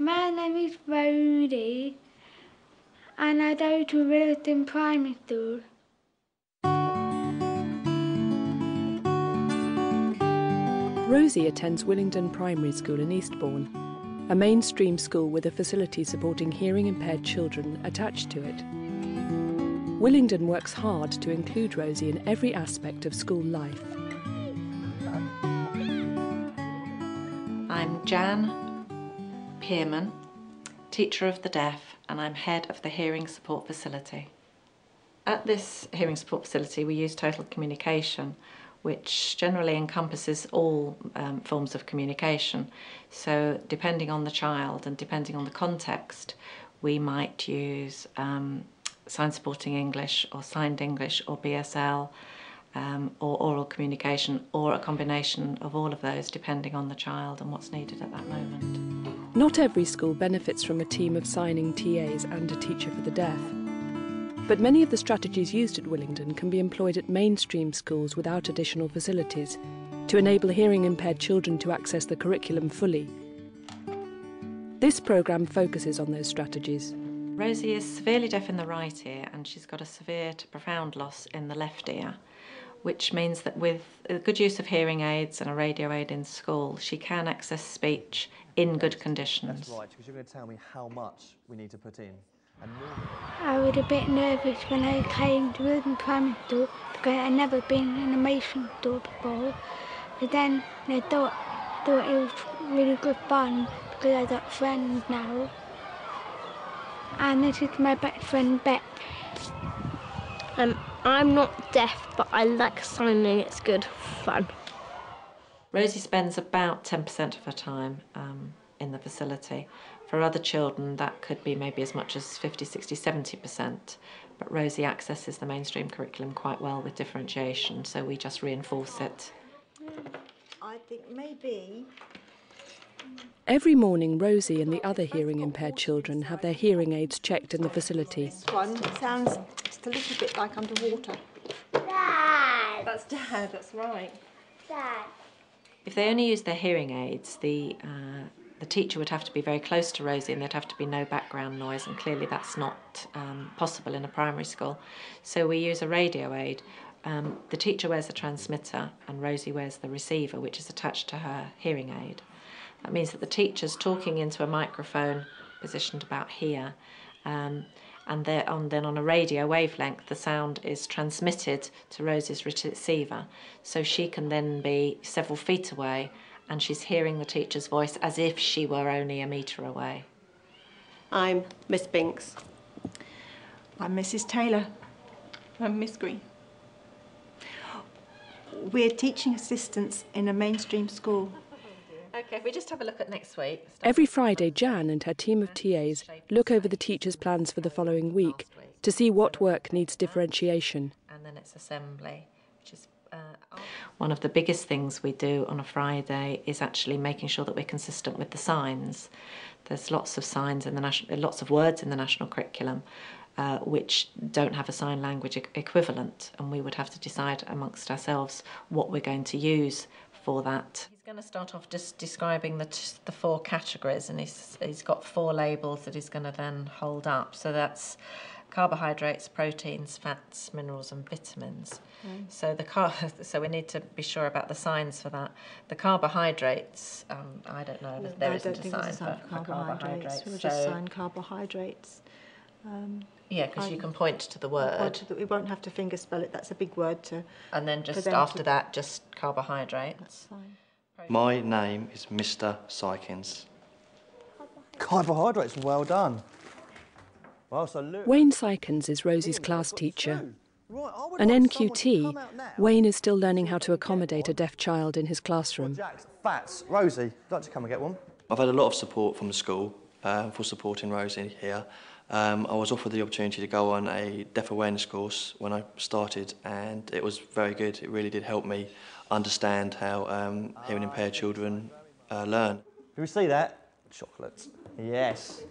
My name is Rhodey and I go to Willingdon Primary School. Rosie attends Willingdon Primary School in Eastbourne, a mainstream school with a facility supporting hearing-impaired children attached to it. Willingdon works hard to include Rosie in every aspect of school life. I'm Jan Kiernan, teacher of the deaf, and I'm head of the hearing support facility. At this hearing support facility we use total communication, which generally encompasses all forms of communication. So depending on the child and depending on the context, we might use Sign Supporting English or Signed English or BSL or oral communication, or a combination of all of those depending on the child and what's needed at that moment. Not every school benefits from a team of signing TAs and a teacher for the deaf, but many of the strategies used at Willingdon can be employed at mainstream schools without additional facilities to enable hearing-impaired children to access the curriculum fully. This programme focuses on those strategies. Rosie is severely deaf in the right ear and she's got a severe to profound loss in the left ear, which means that with good use of hearing aids and a radio aid in school, she can access speech in good conditions. That's right, because you're going to tell me how much we need to put in. I was a bit nervous when I came to Willingdon Primary School because I'd never been in a mainstream school before. But then I thought it was really good fun because I got friends now. And this is my best friend, Beth. I'm not deaf, but I like signing. It's good fun. Rosie spends about 10% of her time in the facility. For other children, that could be maybe as much as 50, 60, 70%. But Rosie accesses the mainstream curriculum quite well with differentiation, so we just reinforce it. I think maybe. Every morning, Rosie and the other hearing-impaired children have their hearing aids checked in the facility. This one sounds just a little bit like underwater. Dad! That's Dad, that's right. Dad. If they only use their hearing aids, the teacher would have to be very close to Rosie and there'd have to be no background noise, and clearly that's not possible in a primary school. So we use a radio aid. The teacher wears the transmitter and Rosie wears the receiver, which is attached to her hearing aid. That means that the teacher's talking into a microphone positioned about here, and then on a radio wavelength the sound is transmitted to Rosie's receiver, so she can then be several feet away and she's hearing the teacher's voice as if she were only a metre away. I'm Miss Binks. I'm Mrs Taylor. I'm Miss Green. We're teaching assistants in a mainstream school. OK, we just have a look at next week. Every Friday, Jan and her team of TAs look over the teachers' plans for the following week to see what work needs differentiation. And then it's assembly, which is... One of the biggest things we do on a Friday is actually making sure that we're consistent with the signs. There's lots of signs in the national, lots of words in the national curriculum which don't have a sign language equivalent, and we would have to decide amongst ourselves what we're going to use for that. He's going to start off just describing the four categories, and he's got four labels that he's going to then hold up. So that's carbohydrates, proteins, fats, minerals and vitamins. Mm. So so we need to be sure about the signs for that. The carbohydrates, I don't know, well, there isn't a sign for carbohydrates. We'll just sign carbohydrates. Yeah, because you can point to the word. We won't have to finger spell it, that's a big word to... And then just after that, just carbohydrates. That's fine. My name is Mr Sykins. Carbohydrates, well done. Well, so look. Wayne Sykins is Rosie's class teacher. Right, an NQT, Wayne is still learning how to accommodate a deaf child in his classroom. Well, Jack's fats. Rosie, would you like to come and get one? I've had a lot of support from the school for supporting Rosie here. I was offered the opportunity to go on a deaf awareness course when I started, and it was very good. It really did help me understand how hearing impaired children learn. Can we see that? Chocolates. Yes.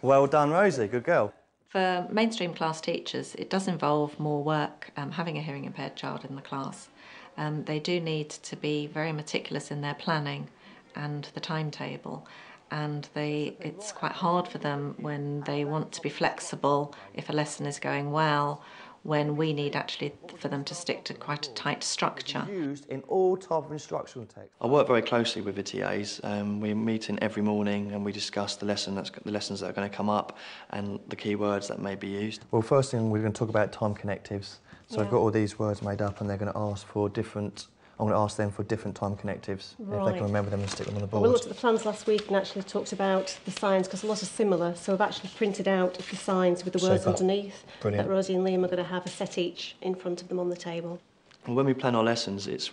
Well done, Rosie. Good girl. For mainstream class teachers, it does involve more work having a hearing impaired child in the class. They do need to be very meticulous in their planning and the timetable. and it's quite hard for them when they want to be flexible if a lesson is going well, when we need actually for them to stick to quite a tight structure. Used in all type of instructional text. I work very closely with the TAs. We're meeting every morning and we discuss the lessons that are going to come up and the key words that may be used. Well, first thing we're going to talk about time connectives. So yeah. I've got all these words made up and they're going to ask for different. I'm going to ask them for different time connectives, right. If they can remember them and stick them on the board. We looked at the plans last week and actually talked about the signs, because a lot are similar, so we've actually printed out the signs with the words underneath. Brilliant. That Rosie and Liam are going to have a set each in front of them on the table. And when we plan our lessons, it's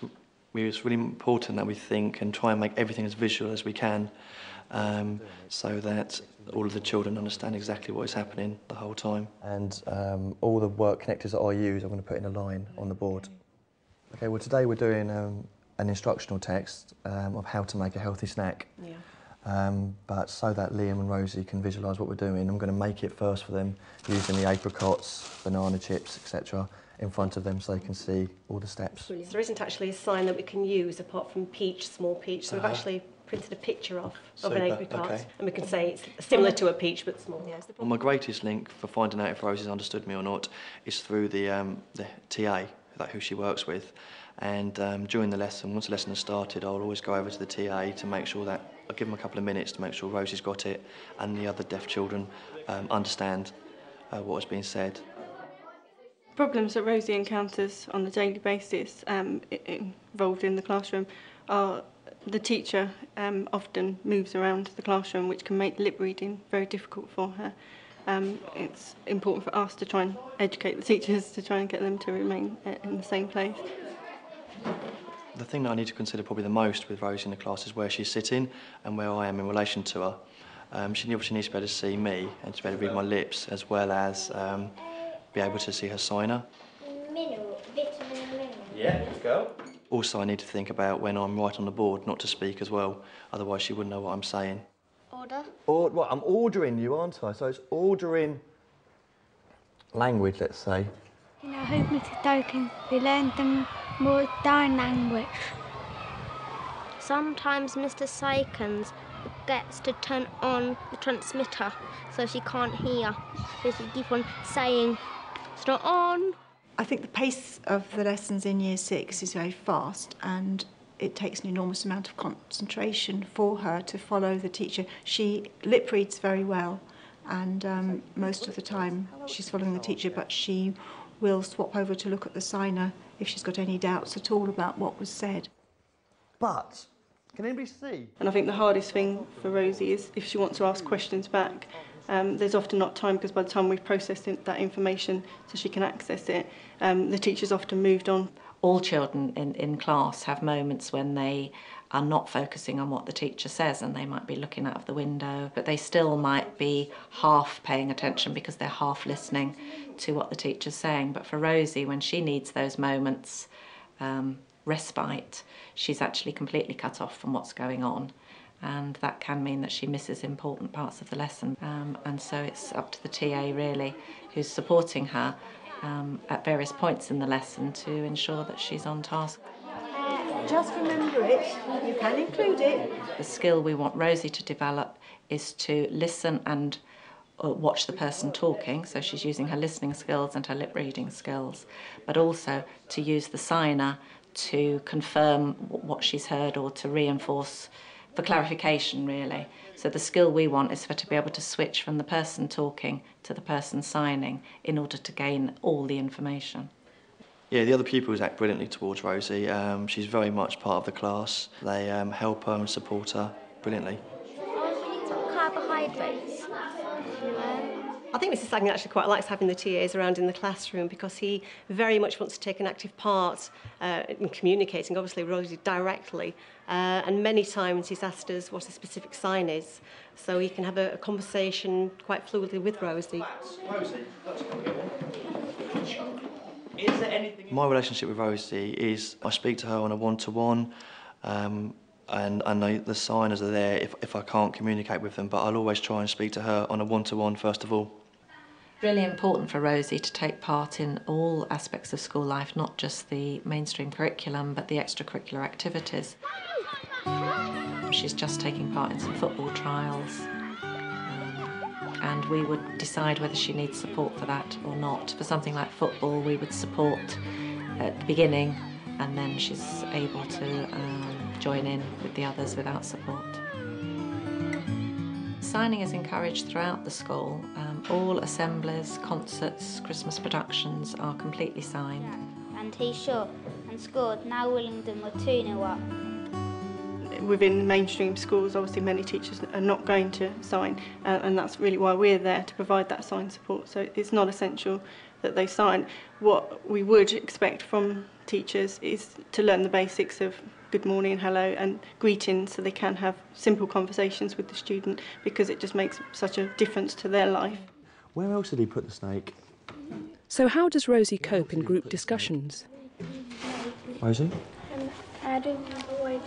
really important that we think and try and make everything as visual as we can, so that all of the children understand exactly what is happening the whole time. And all the word connectives that I use, I'm going to put in a line on the board. Okay, well today we're doing an instructional text of how to make a healthy snack. Yeah. But so that Liam and Rosie can visualise what we're doing, I'm going to make it first for them using the apricots, banana chips, etc. in front of them so they can see all the steps. Brilliant. There isn't actually a sign that we can use apart from peach, small peach, so we've actually printed a picture of an apricot, okay. And we can say it's similar to a peach but small. Yeah, well, my greatest link for finding out if Rosie's understood me or not is through the TA. Like who she works with, and during the lesson, once the lesson has started, I'll always go over to the TA to make sure that I'll give them a couple of minutes to make sure Rosie's got it and the other deaf children understand what is being said. Problems that Rosie encounters on a daily basis involved in the classroom are the teacher often moves around the classroom, which can make lip reading very difficult for her. It's important for us to try and educate the teachers to try and get them to remain in the same place. The thing that I need to consider probably the most with Rosie in the class is where she's sitting and where I am in relation to her. She obviously needs to be able to see me and to be able to read my lips, as well as be able to see her signer. Mineral, vitamin mineral. Yeah, let's go. Also, I need to think about when I'm right on the board not to speak as well, otherwise she wouldn't know what I'm saying. Or, well, I'm ordering you, aren't I? So it's ordering language, let's say. You know, hope me to token, we learn them more down language. Sometimes Mr. Sykins gets to turn on the transmitter so she can't hear. So she keeps on saying, it's not on. I think the pace of the lessons in Year 6 is very fast, and it takes an enormous amount of concentration for her to follow the teacher. She lip reads very well, and most of the time she's following the teacher, but she will swap over to look at the signer if she's got any doubts at all about what was said. But can anybody see? And I think the hardest thing for Rosie is if she wants to ask questions back. There's often not time, because by the time we've processed that information so she can access it, the teacher's often moved on. All children in class have moments when they are not focusing on what the teacher says, and they might be looking out of the window, but they still might be half paying attention because they're half listening to what the teacher's saying. But for Rosie, when she needs those moments, respite, she's actually completely cut off from what's going on, and that can mean that she misses important parts of the lesson. And so it's up to the TA, really, who's supporting her at various points in the lesson to ensure that she's on task. Just remember it, you can include it. The skill we want Rosie to develop is to listen and watch the person talking, so she's using her listening skills and her lip reading skills, but also to use the signer to confirm what she's heard or to reinforce for clarification, really. So the skill we want is for her to be able to switch from the person talking to the person signing in order to gain all the information. Yeah, the other pupils act brilliantly towards Rosie. She's very much part of the class. They help her and support her brilliantly. We need some carbohydrates. I think Mr. Sagnan actually quite likes having the TAs around in the classroom, because he very much wants to take an active part in communicating, obviously, Rosie directly. And many times he's asked us what a specific sign is, so he can have a conversation quite fluidly with Rosie. My relationship with Rosie is I speak to her on a one-to-one, and the signers are there if I can't communicate with them, but I'll always try and speak to her on a one-to-one first of all. Really important for Rosie to take part in all aspects of school life, not just the mainstream curriculum, but the extracurricular activities. She's just taking part in some football trials, and we would decide whether she needs support for that or not. For something like football, we would support at the beginning, and then she's able to join in with the others without support. Signing is encouraged throughout the school. All assemblies, concerts, Christmas productions are completely signed. And he shot and scored. Now Willingdon were 2-0 up. Within the mainstream schools, obviously many teachers are not going to sign, and that's really why we're there, to provide that sign support. So it's not essential that they sign. What we would expect from teachers is to learn the basics of good morning and hello and greetings, so they can have simple conversations with the student, because it just makes such a difference to their life. Where else did he put the snake? So how does Rosie cope in group discussions? Rosie? I don't remember why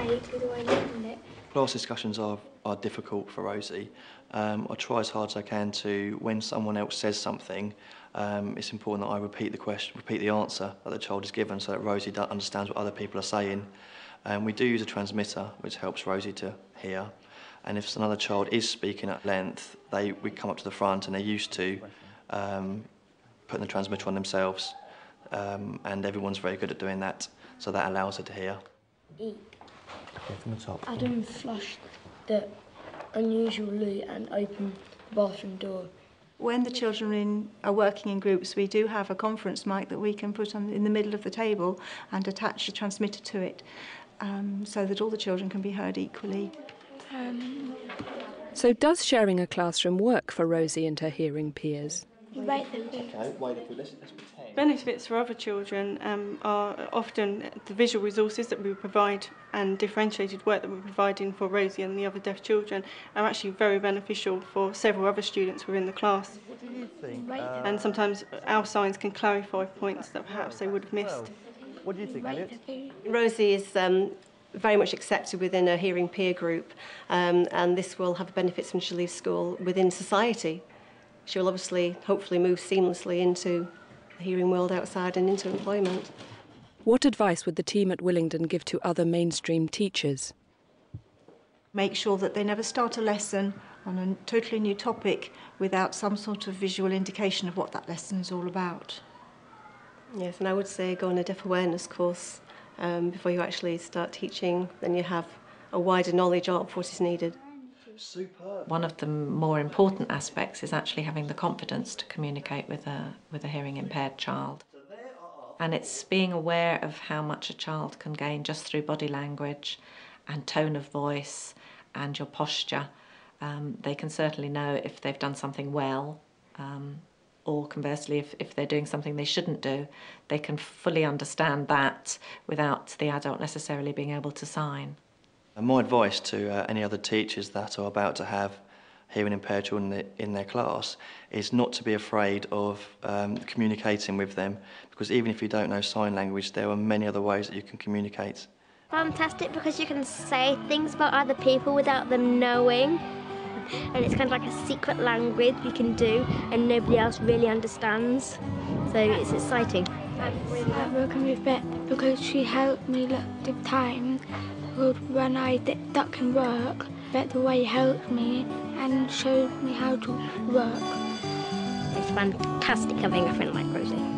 I Class discussions are difficult for Rosie. I try as hard as I can to, when someone else says something, it's important that I repeat the question, repeat the answer that the child is given, so that Rosie understands what other people are saying. We do use a transmitter, which helps Rosie to hear. And if another child is speaking at length, we come up to the front, and they're used to putting the transmitter on themselves. And everyone's very good at doing that, so that allows her to hear. Eek. Okay, from the top. Adam flushed the unusual loo and opened the bathroom door. When the children are working in groups, we do have a conference mic that we can put on in the middle of the table and attach the transmitter to it, so that all the children can be heard equally. So does sharing a classroom work for Rosie and her hearing peers? Benefits for other children are often the visual resources that we provide, and differentiated work that we're providing for Rosie and the other deaf children are actually very beneficial for several other students within the class. What do you think? And sometimes our signs can clarify points that perhaps they would have missed. What do you think, Elliot? Rosie is very much accepted within her hearing peer group, and this will have benefits when she leaves school within society. She will obviously, hopefully, move seamlessly into the hearing world outside and into employment. What advice would the team at Willingdon give to other mainstream teachers? Make sure that they never start a lesson on a totally new topic without some sort of visual indication of what that lesson is all about. Yes, and I would say go on a deaf awareness course before you actually start teaching, then you have a wider knowledge of what is needed. Super. One of the more important aspects is actually having the confidence to communicate with a hearing impaired child. And it's being aware of how much a child can gain just through body language and tone of voice and your posture. They can certainly know if they've done something well, or conversely, if they're doing something they shouldn't do. They can fully understand that without the adult necessarily being able to sign. And my advice to any other teachers that are about to have hearing impaired children in their class is not to be afraid of communicating with them, because even if you don't know sign language, there are many other ways that you can communicate. Fantastic, because you can say things about other people without them knowing, and it's kind of like a secret language you can do and nobody else really understands, so it's exciting. I welcome you back because she helped me lots of times. When I did duck and work, but the way he helped me and showed me how to work. It's fantastic having a friend like Rosie.